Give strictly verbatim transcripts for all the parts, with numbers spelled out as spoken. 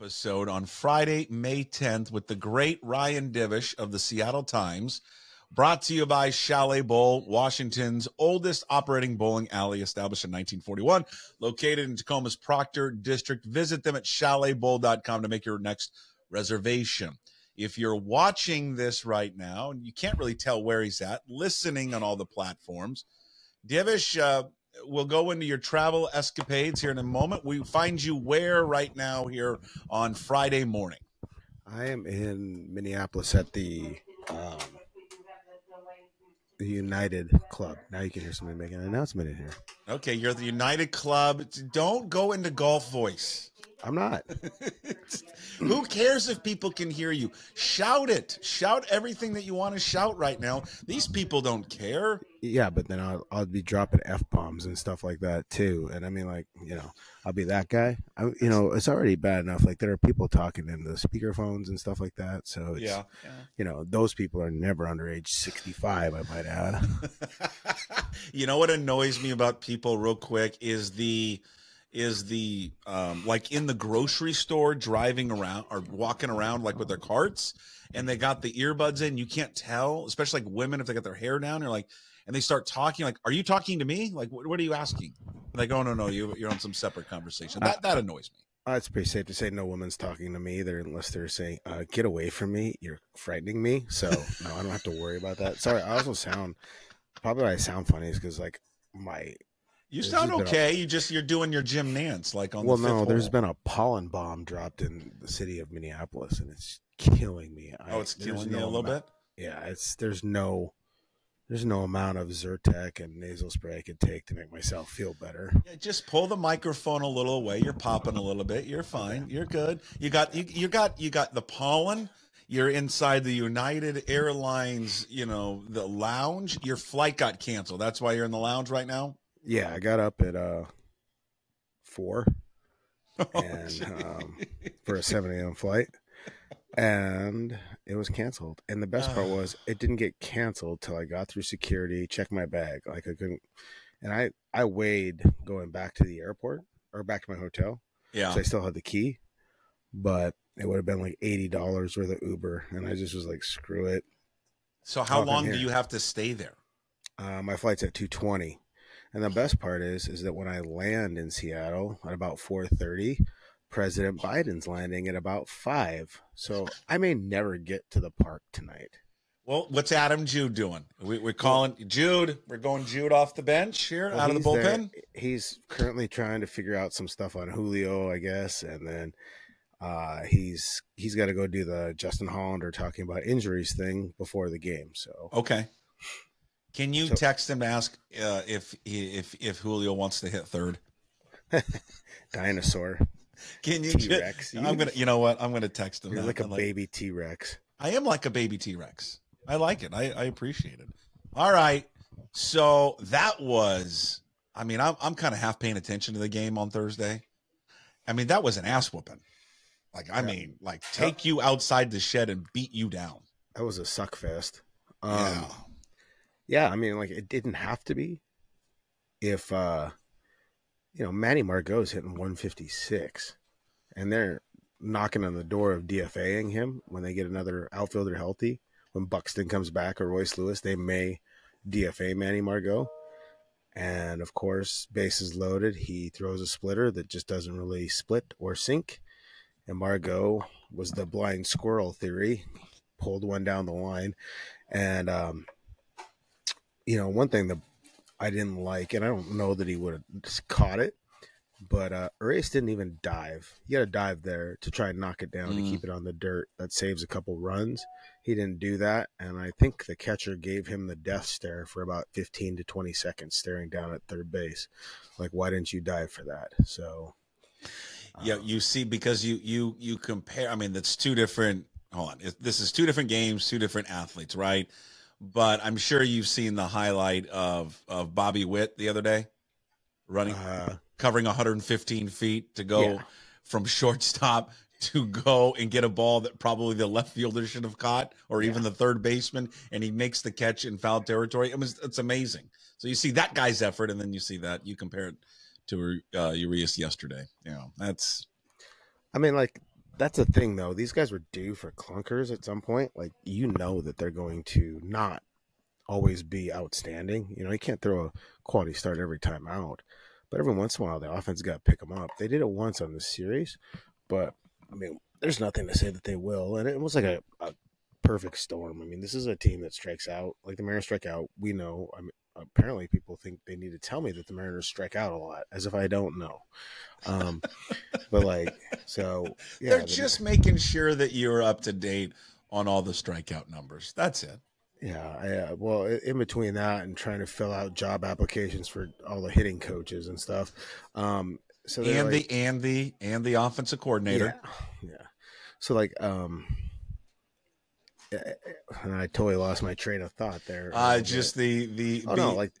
episode on Friday, May tenth, with the great Ryan Divish of the Seattle Times, brought to you by Chalet Bowl, Washington's oldest operating bowling alley, established in nineteen forty-one, located in Tacoma's Proctor District. Visit them at chalet bowl dot com to make your next reservation. If you're watching this right now, and you can't really tell where he's at, listening on all the platforms, Divish, uh, we'll go into your travel escapades here in a moment. We find you where right now here on Friday morning? I am in Minneapolis at the um, the United Club. Now you can hear somebody making an announcement in here. Okay, you're at the United Club. Don't go into golf voice. I'm not. Who cares if people can hear you? Shout it. Shout everything that you want to shout right now. These people don't care. Yeah, but then I'll, I'll be dropping F-bombs and stuff like that, too. And I mean, like, you know, I'll be that guy. I, you know, it's already bad enough. Like, there are people talking into the speakerphones and stuff like that. So, it's, yeah. yeah, you know, those people are never under age sixty-five, I might add. You know what annoys me about people real quick is the... is the um like in the grocery store driving around or walking around like with their carts, and they got the earbuds in. You can't tell, especially like women, if they got their hair down, or like, and they start talking, like, are you talking to me? Like, what, what are you asking? Like, oh no no you, you're on some separate conversation. That, that annoys me. Uh, it's pretty safe to say no woman's talking to me either, unless they're saying, uh, get away from me, you're frightening me. So no, I don't have to worry about that. Sorry, I also sound probably why I sound funny is because like my You there's sound okay. A, you just you're doing your Jim Nance like on. Well, the fifth no, hole. There's been a pollen bomb dropped in the city of Minneapolis, and it's killing me. I, oh, it's killing no you a little amount, bit. Yeah, it's there's no, there's no amount of Zyrtec and nasal spray I could take to make myself feel better. Yeah, just pull the microphone a little away. You're popping a little bit. You're fine. You're good. You got you, you got you got the pollen. You're inside the United Airlines, you know, the lounge. Your flight got canceled. That's why you're in the lounge right now. Yeah, I got up at uh four, oh, and um, for a seven A M flight, and it was canceled. And the best uh, part was it didn't get canceled till I got through security, checked my bag. Like I couldn't, and I I weighed going back to the airport or back to my hotel. Yeah, so I still had the key, but it would have been like eighty dollars worth of Uber, and I just was like, screw it. So how long do you have to stay there? Uh, my flight's at two twenty. And the best part is, is that when I land in Seattle at about four thirty, President Biden's landing at about five. So I may never get to the park tonight. Well, what's Adam Jude doing? We, we're calling Jude. We're going Jude off the bench here, well, out of the bullpen. There. He's currently trying to figure out some stuff on Julio, I guess. And then uh, he's he's got to go do the Justin Hollander talking about injuries thing before the game. So okay. Can you so, text him to ask uh, if if if Julio wants to hit third? Dinosaur. Can you? T-Rex. I'm gonna. You know what? I'm gonna text him. You're like a like, baby T-Rex. I am like a baby T-Rex. I like it. I, I appreciate it. All right. So that was. I mean, I'm I'm kind of half paying attention to the game on Thursday. I mean, that was an ass whooping. Like I yeah. mean, like take you outside the shed and beat you down. That was a suck fest. Um, yeah. Yeah, I mean, like, it didn't have to be if, uh, you know, Manny Margot's hitting one fifty-six, and they're knocking on the door of D F A-ing him when they get another outfielder healthy. When Buxton comes back or Royce Lewis, they may D F A Manny Margot. And, of course, bases loaded. He throws a splitter that just doesn't really split or sink. And Margot was the blind squirrel theory, pulled one down the line. And, um... you know, one thing that I didn't like, and I don't know that he would have just caught it, but uh, Urias didn't even dive. You got to dive there to try and knock it down mm. to keep it on the dirt. That saves a couple runs. He didn't do that, and I think the catcher gave him the death stare for about fifteen to twenty seconds, staring down at third base. Like, why didn't you dive for that? So, um, yeah, you see, because you you you compare. I mean, that's two different. Hold on, this is two different games, two different athletes, right? But I'm sure you've seen the highlight of, of Bobby Witt the other day, running, uh, covering one hundred fifteen feet to go yeah. from shortstop to go and get a ball that probably the left fielder should have caught, or yeah. even the third baseman, and he makes the catch in foul territory. It was, it's amazing. So you see that guy's effort, and then you see that. You compare it to uh, Urias yesterday. You know, that's – I mean, like – that's the thing, though. These guys were due for clunkers at some point. Like, you know that they're going to not always be outstanding. You know, you can't throw a quality start every time out. But every once in a while, the offense got to pick them up. They did it once on this series. But, I mean, there's nothing to say that they will. And it was like a, a perfect storm. I mean, this is a team that strikes out. Like, the Mariners strike out. We know. I mean, apparently people think they need to tell me that the Mariners strike out a lot, as if I don't know. Um, but, like, so. Yeah, they're just they're, making sure that you're up to date on all the strikeout numbers. That's it. Yeah, yeah. Well, in between that and trying to fill out job applications for all the hitting coaches and stuff, um, so and like, the and the and the offensive coordinator, yeah. yeah. So like, um, and I totally lost my train of thought there. Uh, just the the oh the, no, like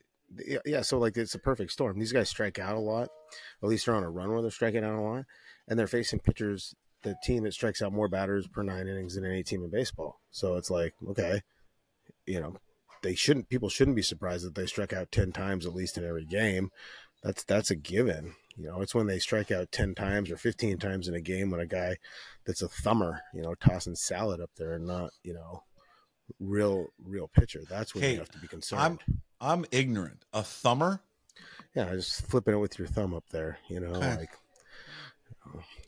yeah. So like, it's a perfect storm. These guys strike out a lot. At least they're on a run where they're striking out a lot, and they're facing pitchers. The team that strikes out more batters per nine innings than any team in baseball. So it's like, okay. You know, they shouldn't. People shouldn't be surprised that they struck out ten times at least in every game. That's that's a given. You know, it's when they strike out ten times or fifteen times in a game when a guy that's a thumber, you know, tossing salad up there and not, you know, real real pitcher. That's when hey, you have to be concerned. I'm I'm ignorant. A thumber? Yeah, just flipping it with your thumb up there. You know, okay. like.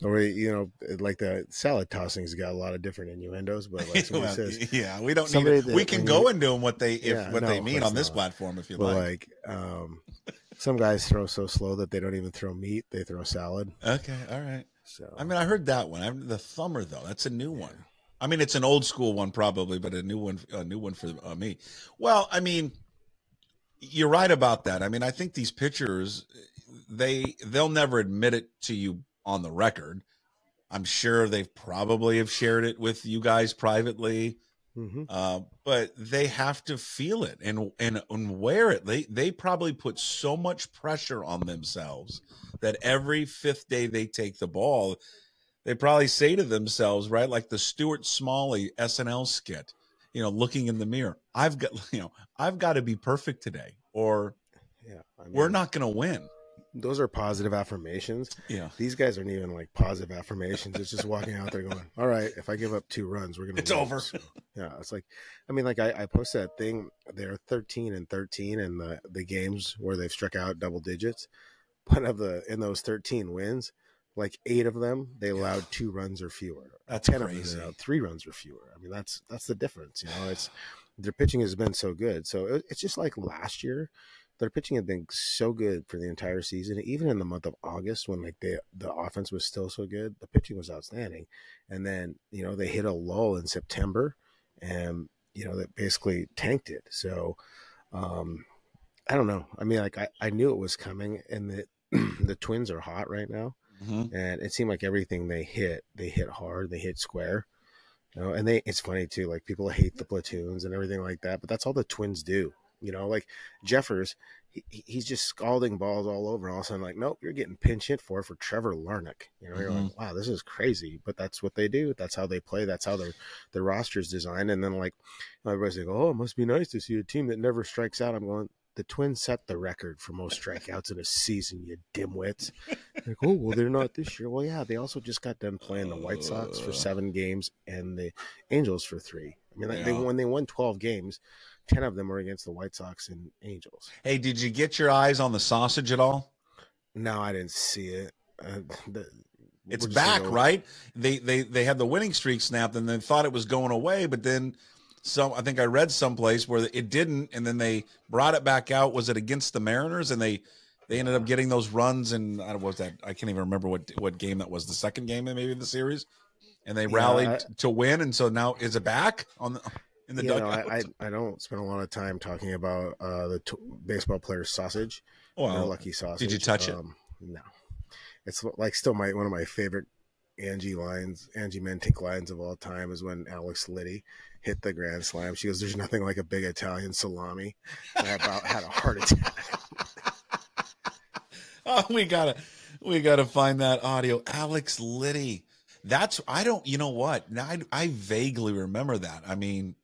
Or, you know, like the salad tossings got a lot of different innuendos, but like somebody well, says, yeah, we don't need it. That, we can go you, into them what they, if yeah, what no, they mean on this not. platform, if you but like, like um, some guys throw so slow that they don't even throw meat. They throw salad. Okay. All right. So, I mean, I heard that one. I'm the thumber though. That's a new yeah. one. I mean, it's an old school one probably, but a new one, a new one for uh, me. Well, I mean, you're right about that. I mean, I think these pitchers, they, they'll never admit it to you on the record. I'm sure they've probably have shared it with you guys privately, mm-hmm. uh, but they have to feel it and, and, and wear it. They, they probably put so much pressure on themselves that every fifth day they take the ball, they probably say to themselves, right? Like the Stuart Smalley S N L skit, you know, looking in the mirror, I've got, you know, I've got to be perfect today or yeah, I mean, we're not going to win. Those are positive affirmations. Yeah. These guys aren't even like positive affirmations. It's just walking out there going, all right, if I give up two runs, we're going to It's win. over. So, yeah. It's like, I mean, like I, I posted that thing. They're thirteen and thirteen in the, the games where they've struck out double digits. But of the, in those thirteen wins, like eight of them, they allowed two runs or fewer. That's Ten crazy. Of them allowed three runs or fewer. I mean, that's, that's the difference. You know, it's, their pitching has been so good. So it, it's just like last year. Their pitching had been so good for the entire season, even in the month of August when like they, the offense was still so good, the pitching was outstanding. And then, you know, they hit a lull in September and, you know, that basically tanked it. So, um, I don't know. I mean, like I, I knew it was coming and the, the Twins are hot right now. Mm-hmm. And it seemed like everything they hit, they hit hard, they hit square. You know, and they, it's funny too, like people hate the platoons and everything like that, but that's all the Twins do. You know, like Jeffers, he, he's just scalding balls all over. And all of a sudden, like, nope, you're getting pinch hit for for Trevor Larnach. You know, mm-hmm. you're like, wow, this is crazy. But that's what they do. That's how they play. That's how their their roster is designed. And then, like, everybody's like, oh, it must be nice to see a team that never strikes out. I'm going, the Twins set the record for most strikeouts in a season, you dimwits. Like, oh, well, they're not this year. Well, yeah, they also just got done playing the White Sox for seven games and the Angels for three. I mean, like, yeah. they when they won twelve games, ten of them were against the White Sox and Angels. Hey, did you get your eyes on the sausage at all? No, I didn't see it. Uh, the, it's back, right? They they they had the winning streak snapped and then thought it was going away, but then some. I think I read someplace where it didn't, and then they brought it back out. Was it against the Mariners? And they they ended up getting those runs, and I don't know, what was that? I can't even remember what what game that was. The second game, maybe of the series, and they rallied yeah, I, to win. And so now is it back on the? In the yeah, dugout. No, I, I don't spend a lot of time talking about uh, the t baseball player's sausage. Well, their lucky sausage. Did you touch um, it? No. It's like still my one of my favorite Angie lines, Angie Mentic lines of all time is when Alex Liddy hit the grand slam. She goes, "There's nothing like a big Italian salami." And I about had a heart attack. oh, we gotta, we gotta find that audio, Alex Liddy. That's I don't. You know what? Now I I vaguely remember that. I mean.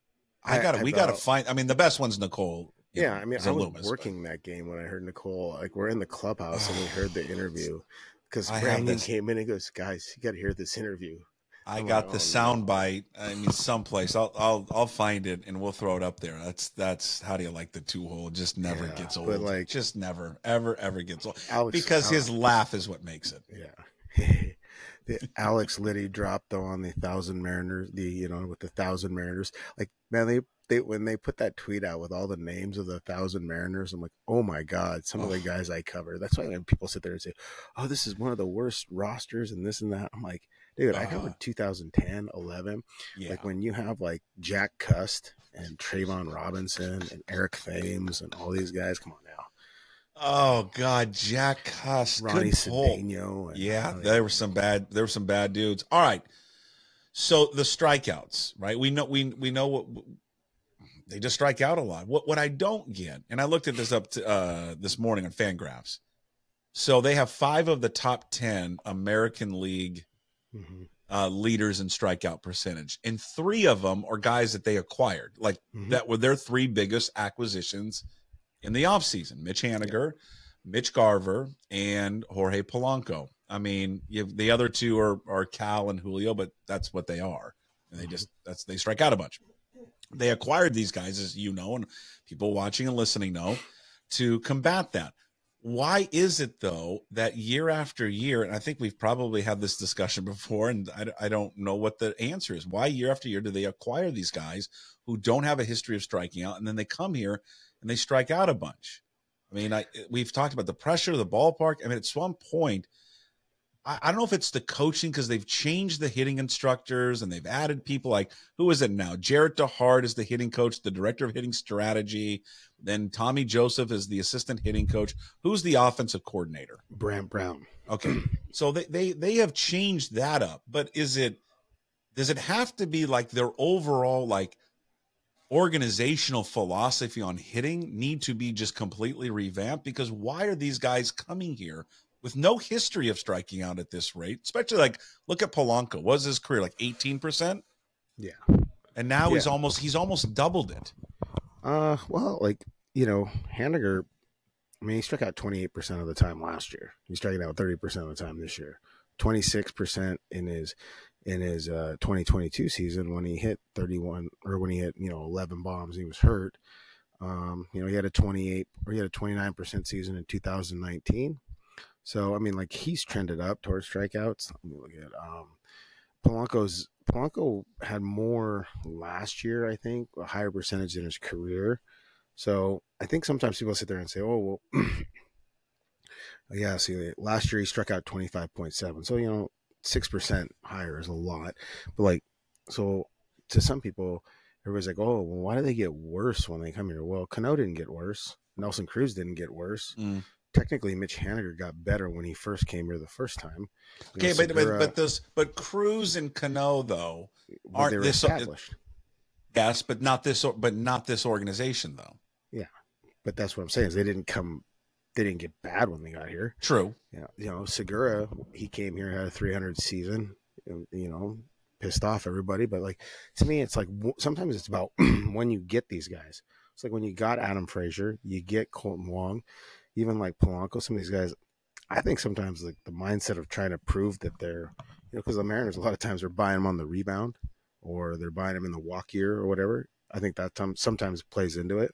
I got to, we got to find, I mean, the best one's Nicole. Yeah. Know, I mean, I was Loomis, working but. that game when I heard Nicole, like we're in the clubhouse and we heard the interview because Brandon came in and goes, guys, you got to hear this interview. I got the soundbite. I mean, someplace. I'll I'll I'll find it and we'll throw it up there. That's that's how do you like the two hole? It just never yeah, gets old. But like, just never ever ever gets old. Alex, because Alex, his laugh is what makes it. Yeah. The Alex Liddy drop though on the thousand Mariners. The you know with the thousand Mariners. Like man, they they when they put that tweet out with all the names of the thousand Mariners, I'm like, oh my god, some oh. of the guys I cover. That's why when people sit there and say, oh, this is one of the worst rosters and this and that. I'm like. Dude, I covered uh, two thousand ten, eleven. Yeah. Like when you have like Jack Cust and Trayvon Robinson and Eric Thames and all these guys. Come on now. Oh God, Jack Cust, Ronnie Cedeno. Yeah, Ronnie. there were some bad. There were some bad dudes. All right. So the strikeouts, right? We know we we know what they just strike out a lot. What what I don't get, and I looked at this up to, uh, this morning on FanGraphs. So they have five of the top ten American League. Mm-hmm. uh, leaders in strikeout percentage. And three of them are guys that they acquired, like mm-hmm. that were their three biggest acquisitions in the offseason. Mitch Haniger, yeah. Mitch Garver, and Jorge Polanco. I mean, you have, the other two are, are Cal and Julio, but that's what they are. And they just, that's, they strike out a bunch. They acquired these guys, as you know, and people watching and listening know, to combat that. Why is it, though, that year after year, and I think we've probably had this discussion before, and I, I don't know what the answer is. Why year after year do they acquire these guys who don't have a history of striking out, and then they come here and they strike out a bunch? I mean, I, we've talked about the pressure of the ballpark. I mean, at some point, I, I don't know if it's the coaching because they've changed the hitting instructors and they've added people like, who is it now? Jarrett DeHart is the hitting coach, the director of hitting strategy. Then Tommy Joseph is the assistant hitting coach. Who's the offensive coordinator? Brant Brown. Okay. So they, they, they have changed that up, but is it, does it have to be like their overall, like organizational philosophy on hitting need to be just completely revamped? Because why are these guys coming here with no history of striking out at this rate? Especially like, look at Polanco. What was his career? Like eighteen percent. Yeah. And now yeah. he's almost, he's almost doubled it. Uh, well, like, you know, Haniger, I mean, he struck out twenty-eight percent of the time last year. He's striking out thirty percent of the time this year, twenty-six percent in his, in his, uh, twenty twenty-two season when he hit thirty-one or when he hit, you know, eleven bombs, he was hurt. Um, you know, he had a twenty-eight or he had a twenty-nine percent season in two thousand nineteen. So, I mean, like he's trended up towards strikeouts. Let me look at, um, Polanco's, Polanco had more last year, I think, a higher percentage in his career. So I think sometimes people sit there and say, oh, well, yeah, see, last year he struck out twenty-five point seven. So, you know, six percent higher is a lot. But, like, so to some people, everybody's like, oh, well, why do they get worse when they come here? Well, Cano didn't get worse. Nelson Cruz didn't get worse. Mm. Technically, Mitch Haniger got better when he first came here the first time. You okay, know, Segura, but, but but those but Cruz and Cano though aren't they were this established. Yes, but not this but not this organization though. Yeah, but that's what I'm saying is they didn't come, they didn't get bad when they got here. True. Yeah, you know Segura, he came here had a three hundred season, you know, pissed off everybody. But like to me, it's like sometimes it's about when you get these guys. It's like when you got Adam Frazier, you get Colton Wong. Even like Polanco, some of these guys, I think sometimes like the mindset of trying to prove that they're, you know, because the Mariners a lot of times are buying them on the rebound or they're buying them in the walk year or whatever. I think that sometimes plays into it.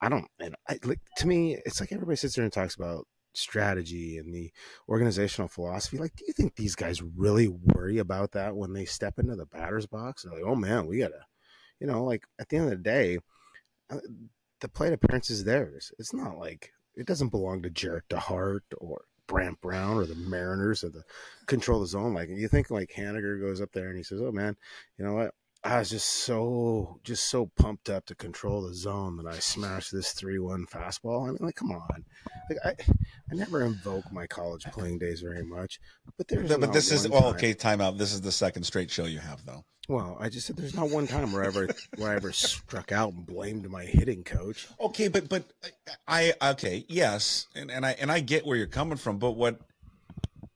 I don't, and I, like, to me, it's like everybody sits there and talks about strategy and the organizational philosophy. Like, do you think these guys really worry about that when they step into the batter's box? They're like, oh man, we gotta, you know, like at the end of the day, the plate appearance is theirs. It's not like. It doesn't belong to Jarrett DeHart or Brant Brown or the Mariners or the control the zone. Like you think like Haniger goes up there and he says, oh man, you know what? I was just so, just so pumped up to control the zone that I smashed this three, one fastball. I mean, like, come on. Like I, I never invoke my college playing days very much, but there's, but, but this is well, time. Okay. Timeout. This is the second straight show you have though. Well, I just said there's not one time where I ever where I ever struck out and blamed my hitting coach. Okay, but but I okay yes, and and I and I get where you're coming from, but what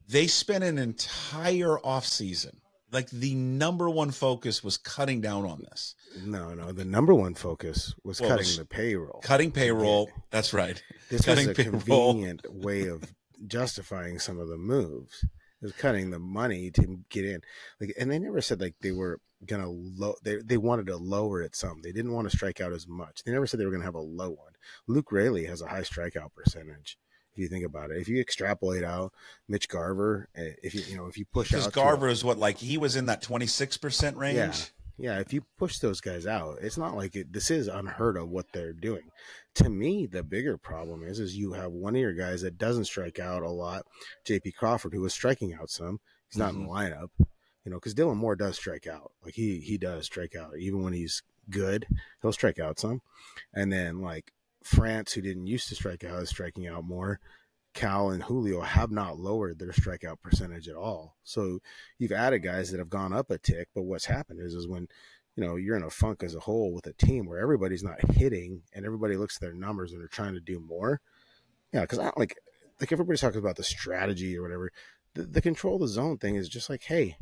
they spent an entire offseason, like the number one focus was cutting down on this. No, no, the number one focus was well, cutting was, the payroll. Cutting payroll. Yeah. That's right. This is a payroll. Convenient way of justifying some of the moves. was cutting the money to get in. Like, and they never said like they were gonna low. They they wanted to lower it some. They didn't want to strike out as much. They never said they were gonna have a low one. Luke Raley has a high strikeout percentage. If you think about it, if you extrapolate out Mitch Garver, if you you know if you push out Garver is what, like he was in that twenty-six percent range. Yeah. Yeah, if you push those guys out, it's not like it, this is unheard of what they're doing. To me, the bigger problem is is you have one of your guys that doesn't strike out a lot, J P Crawford, who was striking out some. He's not mm-hmm. in the lineup, you know, because Dylan Moore does strike out. Like he he does strike out even when he's good, he'll strike out some. And then like France, who didn't used to strike out, is striking out more. Cal and Julio have not lowered their strikeout percentage at all. So you've added guys that have gone up a tick, but what's happened is, is when, you know, you're in a funk as a whole with a team where everybody's not hitting and everybody looks at their numbers and they're trying to do more. Yeah. Cause I don't like, like everybody's talking about the strategy or whatever, the, the control the zone thing is just like, hey,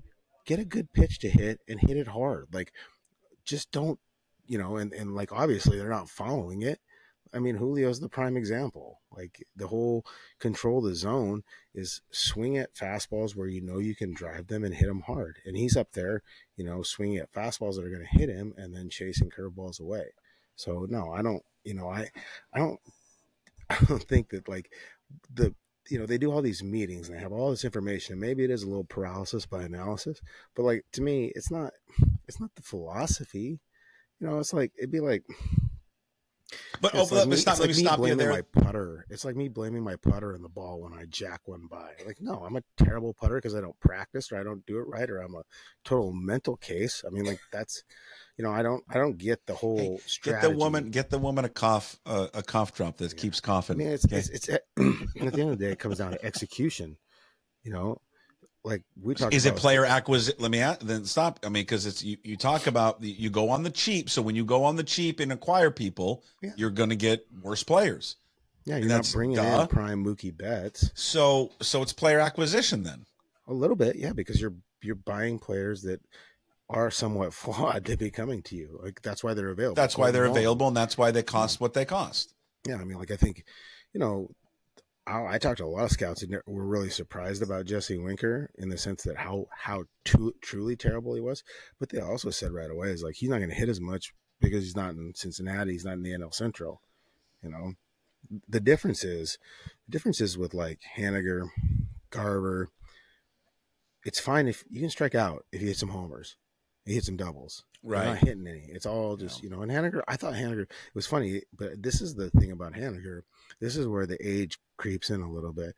get a good pitch to hit and hit it hard. Like just don't, you know, and, and like, obviously they're not following it. I mean, Julio's the prime example. Like the whole control the zone is swing at fastballs where you know you can drive them and hit them hard. And he's up there, you know, swinging at fastballs that are going to hit him and then chasing curveballs away. So no, I don't, you know, I, I don't, I don't think that like the, you know, they do all these meetings and they have all this information. And maybe it is a little paralysis by analysis, but like to me, it's not, it's not the philosophy. You know, it's like, it'd be like, But it's oh, like let me stop. Let me stop you there. My putter. It's like me blaming my putter and the ball when I jack one by. Like, no, I'm a terrible putter because I don't practice or I don't do it right or I'm a total mental case. I mean, like that's, you know, I don't, I don't get the whole hey, strategy. Get the woman, get the woman a cough, uh, a cough drop that yeah. keeps coughing. I mean, it's, okay. it's, it's at, at the end of the day, it comes down to execution. You know, like we talk. Is about it player acquisition? Let me ask, then stop. I mean, because it's you. You talk about you go on the cheap. So when you go on the cheap and acquire people, yeah. you're going to get worse players. Yeah, you're not bringing duh. in prime Mookie Betts. So so it's player acquisition then. A little bit, yeah, because you're you're buying players that are somewhat flawed to be coming to you. Like that's why they're available. That's why they're available, and that's why they cost yeah. what they cost. Yeah, I mean, like I think, you know. I talked to a lot of scouts and were really surprised about Jesse Winker in the sense that how how too, truly terrible he was. But they also said right away is like he's not going to hit as much because he's not in Cincinnati, he's not in the N L Central. You know, the difference is the difference is with like Haniger, Garver. It's fine if you can strike out if you hit some homers, you hit some doubles. Right, you're not hitting any. It's all just, you know. And Haniger, I thought Haniger. It was funny, but this is the thing about Haniger. This is where the age creeps in a little bit.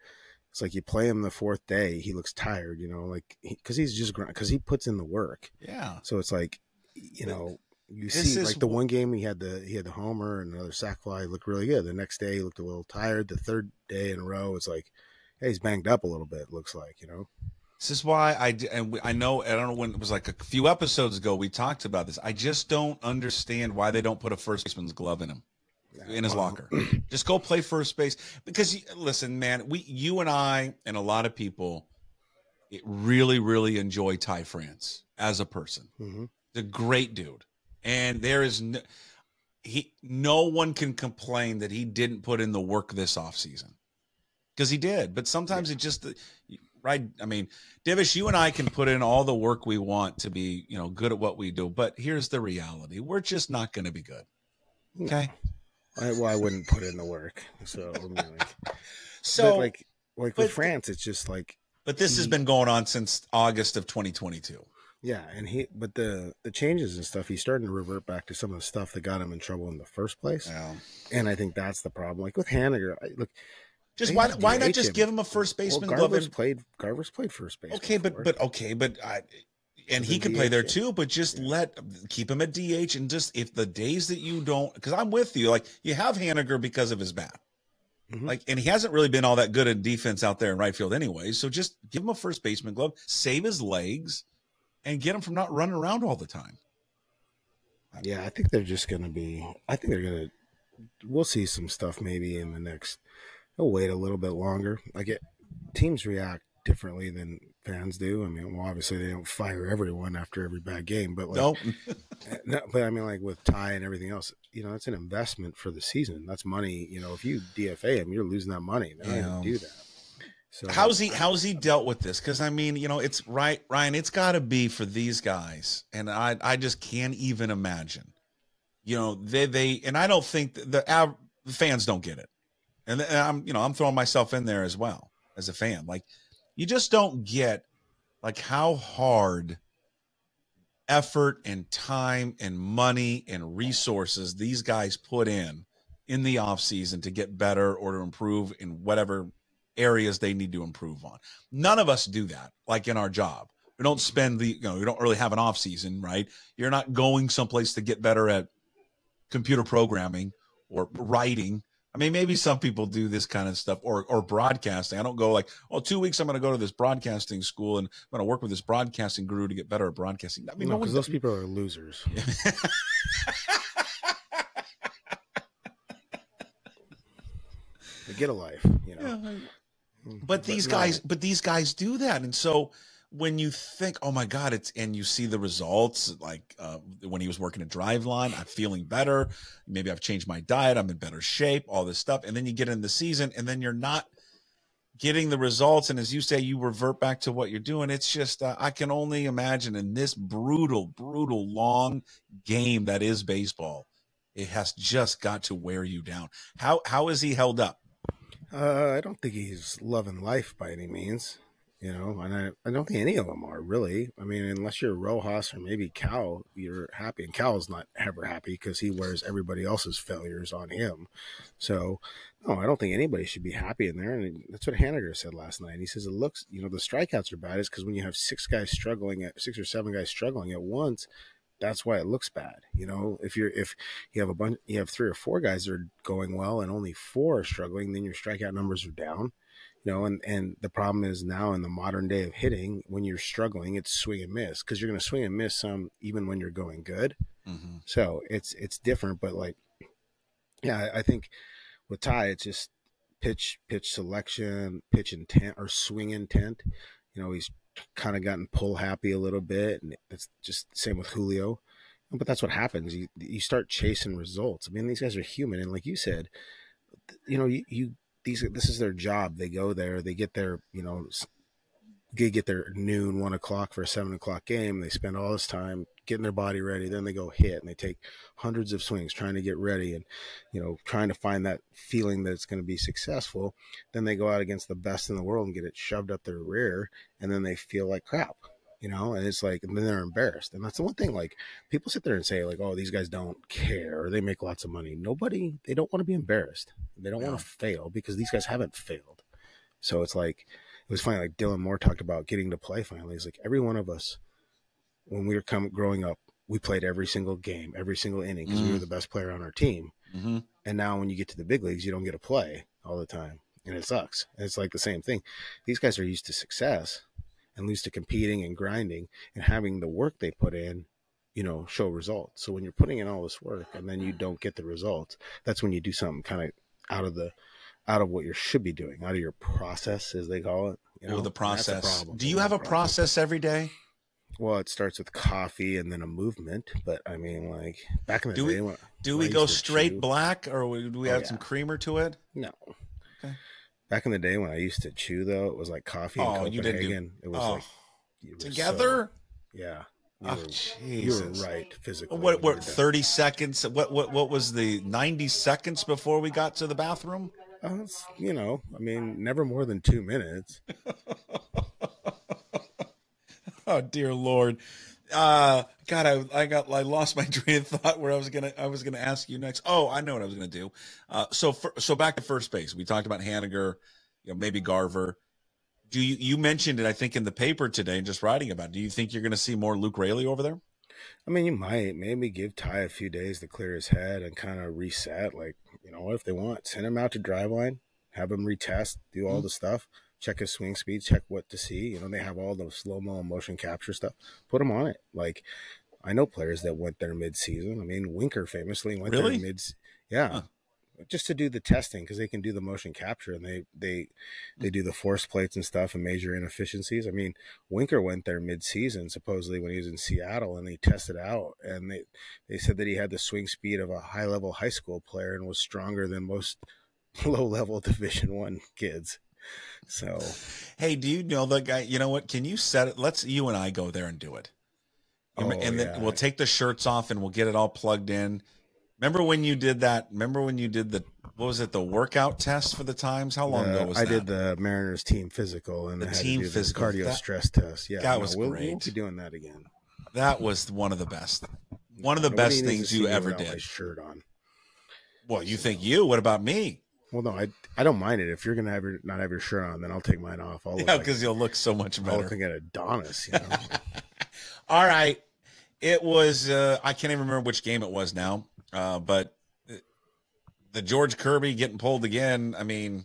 It's like you play him the fourth day, he looks tired, you know, like because he, he's just because he puts in the work. Yeah. So it's like, you know, you this see is... like the one game he had the he had the homer and another sack fly. He looked really good. The next day he looked a little tired. The third day in a row, it's like, hey, he's banged up a little bit. Looks like, you know. This is why I and I know I don't know when it was like a few episodes ago we talked about this. I just don't understand why they don't put a first baseman's glove in him, in his locker. Just go play first base because listen, man, we you and I and a lot of people it really really enjoy Ty France as a person. Mm-hmm. He's a great dude, and there is no, he no one can complain that he didn't put in the work this offseason because he did. But sometimes yeah. it just. Right. I mean, Divish, you and I can put in all the work we want to be, you know, good at what we do. But here's the reality. We're just not going to be good. Okay. I, well, I wouldn't put in the work. So, I mean, like, so like, like but, with France, it's just like. But this he, has been going on since August of twenty twenty-two. Yeah. And he, but the, the changes and stuff, he's starting to revert back to some of the stuff that got him in trouble in the first place. Yeah. And I think that's the problem. Like with Haniger, I, look. Just why? Why not just him. give him a first baseman well, glove? And, played Garver's played first base. Okay, before. but but okay, but I, and he can D H play there too. But just yeah. let keep him at D H and just if the days that you don't, because I'm with you. Like you have Haniger because of his bat, mm-hmm. like and he hasn't really been all that good at defense out there in right field anyway. So just give him a first baseman glove, save his legs, and get him from not running around all the time. Yeah, I think they're just gonna be. I think they're gonna. We'll see some stuff maybe in the next. He'll wait a little bit longer. Like it, teams react differently than fans do. I mean, well, obviously they don't fire everyone after every bad game, but like, nope. no, but I mean, like with Ty and everything else, you know, it's an investment for the season. That's money. You know, if you D F A him, you're losing that money. They don't do that. So how's he how's he dealt with this? Because I mean, you know, it's right, Ryan. It's got to be for these guys, and I I just can't even imagine. You know, they they and I don't think the, the, the fans don't get it, and I'm you know I'm throwing myself in there as well as a fan. Like, you just don't get like how hard effort and time and money and resources these guys put in in the offseason to get better or to improve in whatever areas they need to improve on. None of us do that. Like in our job, we don't spend the, you know, you don't really have an off season, right? You're not going someplace to get better at computer programming or writing. I mean, maybe some people do this kind of stuff or, or broadcasting. I don't go like, oh, two weeks I'm going to go to this broadcasting school and I'm going to work with this broadcasting guru to get better at broadcasting. I mean, no, because no those people are losers. Yeah. Get a life, you know. Yeah. But, but these no. guys, but these guys do that, and so when you think, oh my God, it's and you see the results, like uh, when he was working at Driveline, I'm feeling better. Maybe I've changed my diet. I'm in better shape. All this stuff, and then you get in the season, and then you're not getting the results. And as you say, you revert back to what you're doing. It's just uh, I can only imagine in this brutal, brutal long game that is baseball, it has just got to wear you down. How how is he held up? Uh, I don't think he's loving life by any means, you know, and I, I don't think any of them are really. I mean, unless you're Rojas or maybe Cal, you're happy. And Cal's not ever happy because he wears everybody else's failures on him. So, no, I don't think anybody should be happy in there. And that's what Haniger said last night. He says it looks, you know, the strikeouts are bad is because when you have six guys struggling at six or seven guys struggling at once, that's why it looks bad. You know, if you're, if you have a bunch, you have three or four guys that are going well and only four are struggling, then your strikeout numbers are down, you know, and, and the problem is now in the modern day of hitting, when you're struggling, it's swing and miss. Cause you're going to swing and miss some, even when you're going good. Mm-hmm. So it's, it's different, but like, yeah, I think with Ty, it's just pitch, pitch selection, pitch intent or swing intent. You know, he's kind of gotten pull happy a little bit, and it's just the same with Julio. But that's what happens. You you start chasing results. I mean, these guys are human, and like you said, you know, you, you these this is their job. They go there, they get their you know, they get their noon one o'clock for a seven o'clock game. They spend all this time getting their body ready. Then they go hit, and they take hundreds of swings trying to get ready, and you know, trying to find that feeling that it's going to be successful. Then they go out against the best in the world and get it shoved up their rear, and then they feel like crap, you know. And it's like, and then they're embarrassed. And that's the one thing, like, people sit there and say like, oh, these guys don't care, they make lots of money. Nobody, they don't want to be embarrassed, they don't yeah. want to fail, because these guys haven't failed. So it's like, it was funny, like Dylan Moore talked about getting to play finally. He's like, every one of us, when we were come, growing up, we played every single game, every single inning, because mm-hmm. we were the best player on our team. Mm-hmm. And now when you get to the big leagues, you don't get to play all the time, and it sucks. And it's like the same thing. These guys are used to success and used to competing and grinding and having the work they put in, you know, show results. So when you're putting in all this work and then you don't get the results, that's when you do something kind of out of the out of what you should be doing, out of your process, as they call it. You know, oh, the process. Do you have a process every day? Well, it starts with coffee and then a movement. But I mean, like back in the do day, we, when do we go straight chew, black, or do we oh, add yeah. some creamer to it? No. Okay. Back in the day when I used to chew, though, it was like coffee. Oh, and you didn't. Do, it was oh, like you together. So, yeah. You oh, were, Jesus. You were right physically. What? What? Thirty seconds. What? What? What was the ninety seconds before we got to the bathroom? Uh, you know, I mean, never more than two minutes. Oh dear Lord, uh, God! I, I got I lost my train of thought where I was gonna I was gonna ask you next. Oh, I know what I was gonna do. Uh, so for, so back to first base. We talked about Haniger, you know, maybe Garver. Do you you mentioned it? I think in the paper today, and just writing about it. Do you think you're gonna see more Luke Raley over there? I mean, you might maybe give Ty a few days to clear his head and kind of reset. Like, you know, if they want, send him out to Driveline, have him retest, do all mm-hmm. the stuff. Check his swing speed, check what to see. You know, they have all the slow-mo and motion capture stuff. Put them on it. Like, I know players that went there mid-season. I mean, Winker famously went really? there mid Yeah. Huh. Just to do the testing, because they can do the motion capture, and they they they do the force plates and stuff and measure inefficiencies. I mean, Winker went there mid-season, supposedly, when he was in Seattle, and they tested out, and they, they said that he had the swing speed of a high-level high school player and was stronger than most low-level Division One kids. So, hey, do you know the guy? You know what? Can you set it? Let's you and I go there and do it. Oh, and and yeah. then we'll take the shirts off and we'll get it all plugged in. Remember when you did that? Remember when you did the, what was it, the workout test for the Times? How long uh, ago was I that? I did the Mariners team physical and the I had team to do physical the cardio that, stress test. Yeah, that no, was we'll, great. We'll be doing that again. That was one of the best. One of the Nobody best things you ever did. My shirt on. Well, you so. think you? What about me? Well, no, I I don't mind it. If you're gonna have your, not have your shirt on, then I'll take mine off. I'll look yeah, because like, you'll look so much better. I'm looking at Adonis, you know. All right, it was. Uh, I can't even remember which game it was now, uh, but the George Kirby getting pulled again. I mean,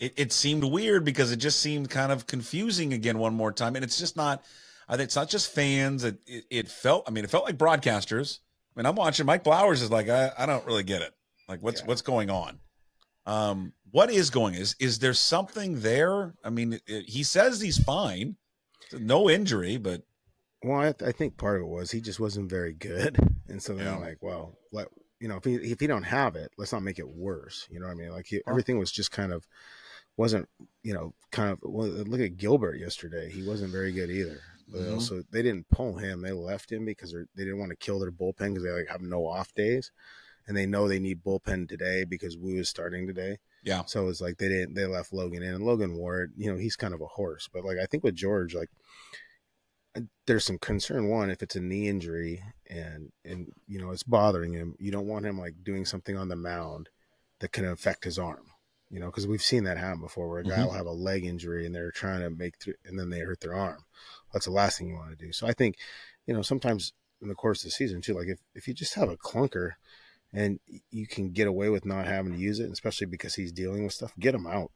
it it seemed weird because it just seemed kind of confusing again one more time, and it's just not. I think it's not just fans. It, it, it felt, I mean, it felt like broadcasters. I mean, I'm watching Mike Blowers is like, I, I don't really get it. Like what's, yeah. what's going on? Um, what is going is, is there something there? I mean, it, it, he says he's fine, no injury, but. Well, I, I think part of it was he just wasn't very good. And so they're yeah. like, well, let, you know, if he, if he don't have it, let's not make it worse. You know what I mean? Like he, everything was just kind of, wasn't, you know, kind of, well, look at Gilbert yesterday. He wasn't very good either. But mm-hmm. also, they didn't pull him. They left him because they didn't want to kill their bullpen because they like have no off days, and they know they need bullpen today because Wu is starting today. Yeah. So it's like they didn't. They left Logan in, and Logan Ward, you know, he's kind of a horse. But like I think with George, like there's some concern. One, if it's a knee injury and and you know it's bothering him, you don't want him like doing something on the mound that can affect his arm. You know, because we've seen that happen before, where a guy mm-hmm. will have a leg injury and they're trying to make through, and then they hurt their arm. That's the last thing you want to do. So I think, you know, sometimes in the course of the season too, like if, if you just have a clunker and you can get away with not having to use it, especially because he's dealing with stuff, get him out.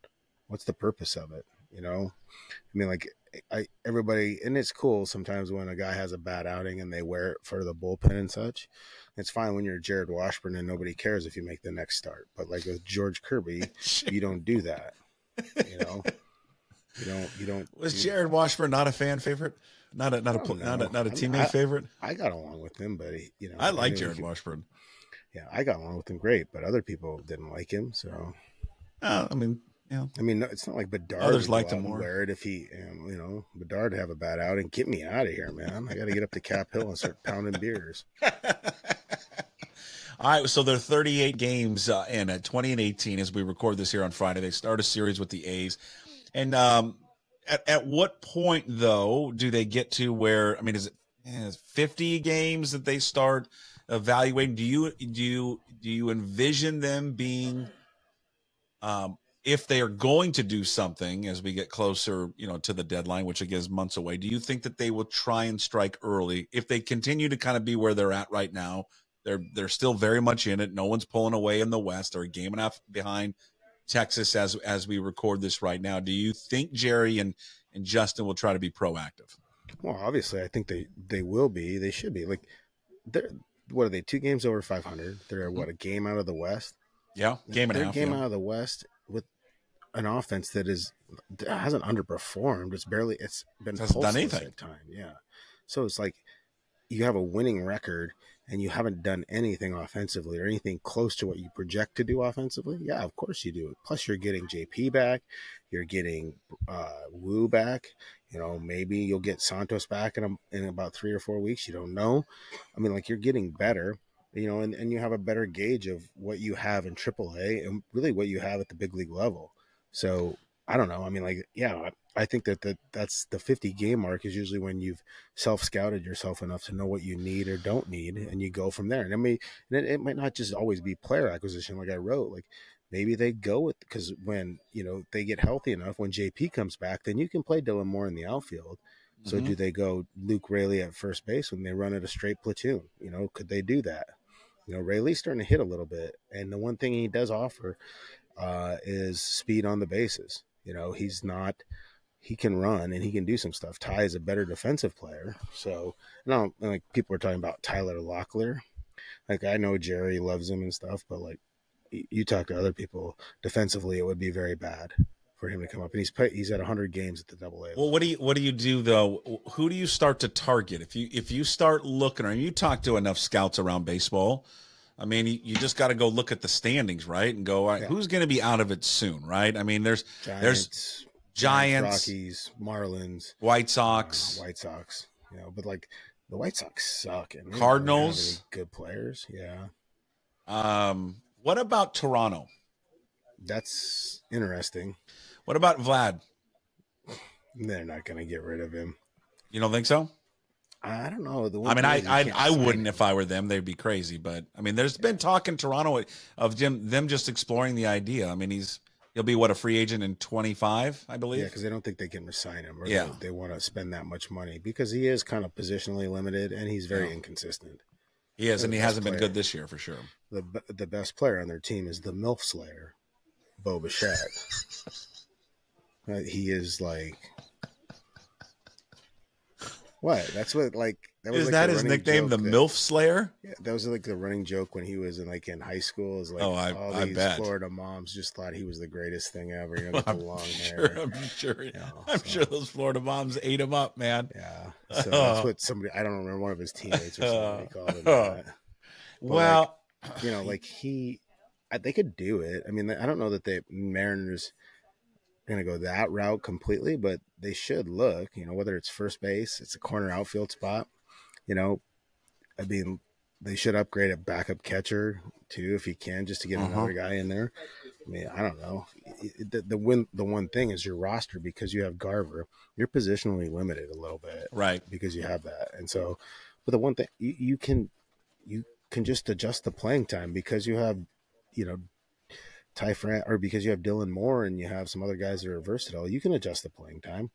What's the purpose of it? You know, I mean, like I, everybody, and it's cool sometimes when a guy has a bad outing and they wear it for the bullpen and such. It's fine when you're Jared Washburn and nobody cares if you make the next start, but like with George Kirby, you don't do that, you know? You don't. You don't. Was you, Jared Washburn not a fan favorite? Not a not a not a not a teammate I mean, I, favorite. I got along with him, but he, you know, I like Jared could, Washburn. Yeah, I got along with him great, but other people didn't like him. So, uh, I mean, yeah, I mean, no, it's not like Bedard. Others liked him more. Wear it if he, um, you know, Bedard have a bad outing. Get me out of here, man! I got to get up to Cap Hill and start pounding beers. All right, so there are thirty-eight games uh, in at twenty and eighteen as we record this here on Friday. They start a series with the A's. And um, at, at what point, though, do they get to where, I mean, is it eh, fifty games that they start evaluating? Do you do you, do you envision them being, um, if they are going to do something as we get closer, you know, to the deadline, which again is months away, do you think that they will try and strike early? If they continue to kind of be where they're at right now, they're, they're still very much in it. No one's pulling away in the West. They're a game and a half behind Texas as as we record this right now. Do you think Jerry and and Justin will try to be proactive? Well, obviously I think they they will be. They should be. Like they're what are they two games over five hundred? They're what, a game out of the West? Yeah, game and a half. They're a game yeah. out of the West with an offense that is that hasn't underperformed. It's barely it's been hasn't done anything at time. Yeah. So it's like you have a winning record and you haven't done anything offensively or anything close to what you project to do offensively, yeah, of course you do. Plus, you're getting J P back. You're getting uh, Wu back. You know, maybe you'll get Santos back in, a, in about three or four weeks. You don't know. I mean, like, you're getting better, you know, and, and you have a better gauge of what you have in triple A and really what you have at the big league level. So, I don't know. I mean, like, yeah, I, I think that the, that's the fifty-game mark is usually when you've self-scouted yourself enough to know what you need or don't need, and you go from there. And I mean, it, it might not just always be player acquisition like I wrote. Like, maybe they go with – because when, you know, they get healthy enough, when J P comes back, then you can play Dylan Moore in the outfield. So mm-hmm. do they go Luke Raley at first base when they run at a straight platoon? You know, could they do that? You know, Raley's starting to hit a little bit, and the one thing he does offer uh, is speed on the bases. You know, he's not – he can run and he can do some stuff. Ty is a better defensive player. So, you know, like people are talking about Tyler Locklear. Like I know Jerry loves him and stuff, but like you talk to other people defensively, it would be very bad for him to come up. And he's played, he's at one hundred games at the Double A. Well, what do you what do you do though? Who do you start to target if you if you start looking? Or you talk to enough scouts around baseball. I mean, you, you just got to go look at the standings, right? And go, all right, yeah. who's going to be out of it soon, right? I mean, there's Giants, there's Giants, Rockies, Marlins, White Sox, uh, White Sox. You know, but like the White Sox suck. And Cardinals, really good players, yeah. Um, what about Toronto? That's interesting. What about Vlad? They're not going to get rid of him. You don't think so? I don't know. The I mean, I I, I wouldn't if I were them. They'd be crazy. But I mean, there's yeah. been talk in Toronto of Jim, them just exploring the idea. I mean, he's he'll be what, a free agent in twenty-five, I believe. Yeah, because they don't think they can resign him. Or yeah, they, they want to spend that much money because he is kind of positionally limited and he's very yeah. inconsistent. He is, They're and he hasn't player. been good this year for sure. The the best player on their team is the MILF Slayer, Bo Bichette. He is like. What? That's what like that was. Is like that his nickname, the that, MILF Slayer? Yeah, that was like the running joke when he was in like in high school. Is like oh, I, all I these bet. Florida moms just thought he was the greatest thing ever. You know, with well, the long sure, hair. I'm sure. You know, I'm so. sure those Florida moms ate him up, man. Yeah. So that's what somebody. I don't remember one of his teammates or something called him that. Well, like, you know, like he, I, they could do it. I mean, I don't know that the Mariners. Going to go that route completely, but they should look, you know, whether it's first base, it's a corner outfield spot, you know, I mean, they should upgrade a backup catcher too, if you can, just to get uh-huh. another guy in there. I mean, I don't know. The, the, win, the one thing is your roster, because you have Garver, you're positionally limited a little bit, right? Because you have that. And so, but the one thing you, you can, you can just adjust the playing time because you have, you know, Ty France, or because you have Dylan Moore and you have some other guys that are versatile, you can adjust the playing time.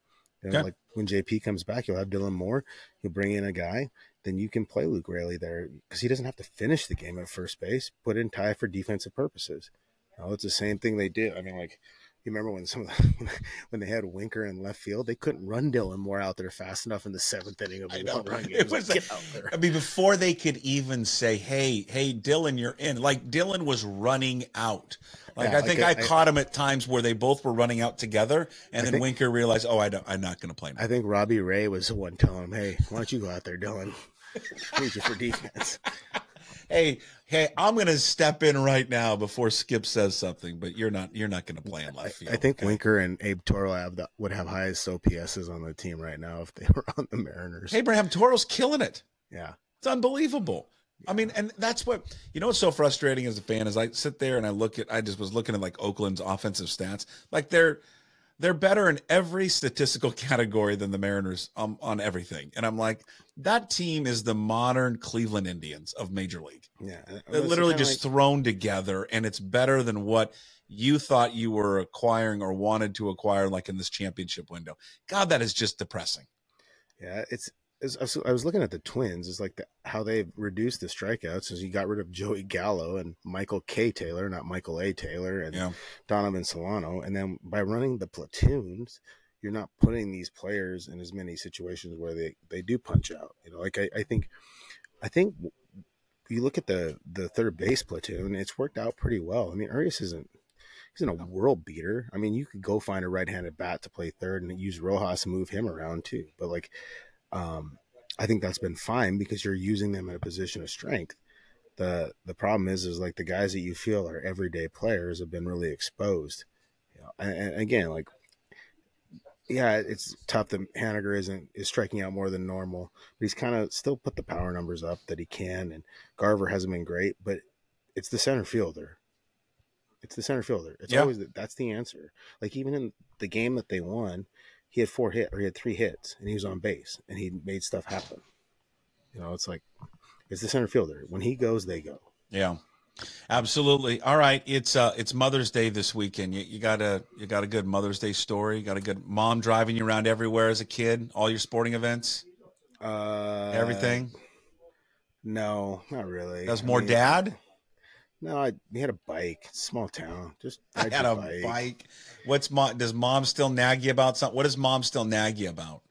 You know, okay. Like when J P comes back, you'll have Dylan Moore, you'll bring in a guy, then you can play Luke Raley there because he doesn't have to finish the game at first base, put in Ty for defensive purposes. You know, it's the same thing they do. I mean, like, you remember when some of the, when they had Winker in left field, they couldn't run Dylan Moore out there fast enough in the seventh inning of the one run game. It was like, get out there. I mean, before they could even say, "Hey, hey, Dylan, you're in," like Dylan was running out. Like yeah, I think like a, I caught I, him at times where they both were running out together, and I then think, Winker realized, "Oh, I don't, I'm not going to play now." I think Robbie Ray was the one telling him, "Hey, why don't you go out there, Dylan? Need you for defense." Hey, hey, I'm going to step in right now before Skip says something, but you're not you're not going to play in left field. I, I think okay? Winker and Abe Toro have the, would have highest O P S's on the team right now if they were on the Mariners. Abraham Toro's killing it. Yeah. It's unbelievable. Yeah. I mean, and that's what, you know what's so frustrating as a fan is I sit there and I look at, I just was looking at like Oakland's offensive stats. Like they're they're better in every statistical category than the Mariners um, on everything. And I'm like, that team is the modern Cleveland Indians of Major League. Yeah. They're literally just like thrown together, and it's better than what you thought you were acquiring or wanted to acquire, like in this championship window. God, that is just depressing. Yeah. It's, it's I was looking at the Twins. It's like the, how they've reduced the strikeouts is you got rid of Joey Gallo and Michael K. Taylor, not Michael A. Taylor, and yeah. Donovan Solano. And then by running the platoons, you're not putting these players in as many situations where they, they do punch out. You know, like I, I think, I think you look at the, the third base platoon, it's worked out pretty well. I mean, Urias isn't, he's in a world beater. I mean, you could go find a right-handed bat to play third and use Rojas and move him around too. But like, um, I think that's been fine because you're using them in a position of strength. The, the problem is, is like the guys that you feel are everyday players have been really exposed. You know, and, and again, like, yeah, it's tough that Haniger isn't is striking out more than normal, but he's kind of still put the power numbers up that he can, and Garver hasn't been great, but it's the center fielder. It's the center fielder. It's yeah. always the, that's the answer. Like even in the game that they won, he had four hit or he had three hits, and he was on base, and he made stuff happen. You know, it's like it's the center fielder. When he goes, they go. Yeah. Absolutely. All right. It's uh, it's Mother's Day this weekend. You, you got a you got a good Mother's Day story. You got a good mom driving you around everywhere as a kid. All your sporting events, uh, everything. No, not really. That was more I mean, dad. No, I we had a bike. Small town. Just I had a bike. bike. What's mom? Does mom still nag you about something? What does mom still nag you about?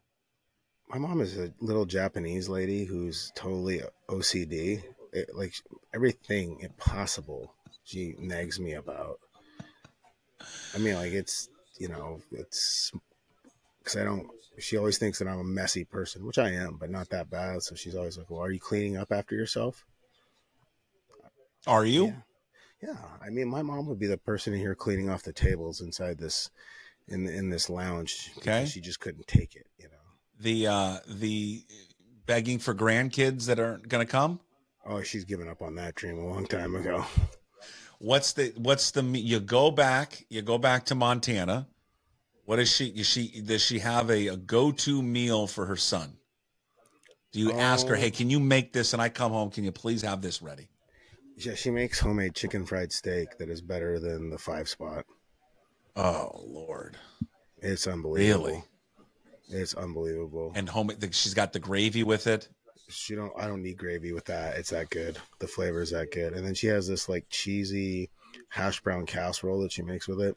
My mom is a little Japanese lady who's totally O C D. It, like everything impossible she nags me about. I mean, like it's, you know, it's because I don't, she always thinks that I'm a messy person, which I am, but not that bad. So she's always like, well, are you cleaning up after yourself? Are you? Yeah. yeah. I mean, my mom would be the person in here cleaning off the tables inside this, in in this lounge. Okay. Because she just couldn't take it, you know. The uh, the begging for grandkids that aren't going to come. Oh, she's given up on that dream a long time ago. What's the what's the you go back you go back to Montana? What is she? Is she does she have a, a go to meal for her son? Do you oh. ask her, hey, can you make this? And I come home, can you please have this ready? Yeah, she makes homemade chicken fried steak that is better than the five spot. Oh Lord, it's unbelievable. Really? It's unbelievable. And home, she's got the gravy with it. She don't. I don't need gravy with that. It's that good. The flavor is that good. And then she has this like cheesy hash brown casserole that she makes with it,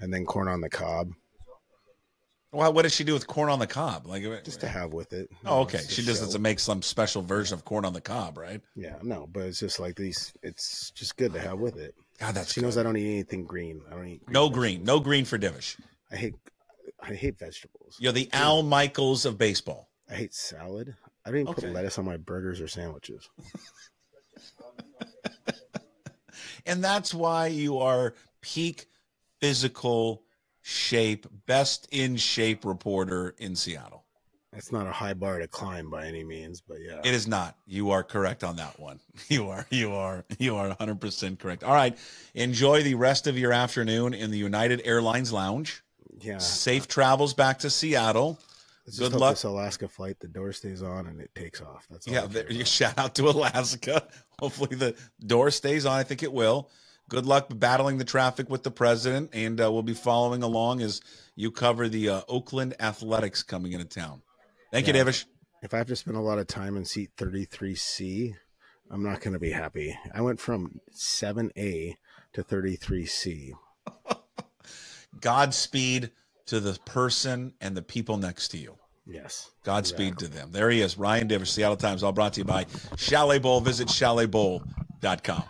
and then corn on the cob. Well, what does she do with corn on the cob? Like just to have with it. Oh, okay. She just doesn't make some special version of corn on the cob, right? Yeah, no, but it's just like these. It's just good to have with it. God, that's. She knows I don't eat anything green. I don't eat green no green, no green for Divish. I hate. I hate vegetables. You're the Al Michaels of baseball. I hate salad. I don't even okay. put lettuce on my burgers or sandwiches. And that's why you are peak physical shape, best in shape reporter in Seattle. That's not a high bar to climb by any means, but yeah. It is not. You are correct on that one. You are, you are, you are one hundred percent correct. All right. Enjoy the rest of your afternoon in the United Airlines Lounge. Yeah. Safe travels back to Seattle. Let's Good just luck. This Alaska flight, the door stays on and it takes off. That's all. Yeah, there, you shout out to Alaska. Hopefully the door stays on. I think it will. Good luck battling the traffic with the president, and uh, we'll be following along as you cover the uh, Oakland Athletics coming into town. Thank yeah. you, Divish. If I have to spend a lot of time in seat thirty-three C, I'm not going to be happy. I went from seven A to thirty-three C. Godspeed to the person and the people next to you. Yes. Godspeed exactly. to them. There he is, Ryan Divish, Seattle Times, all brought to you by Chalet Bowl. Visit chalet bowl dot com.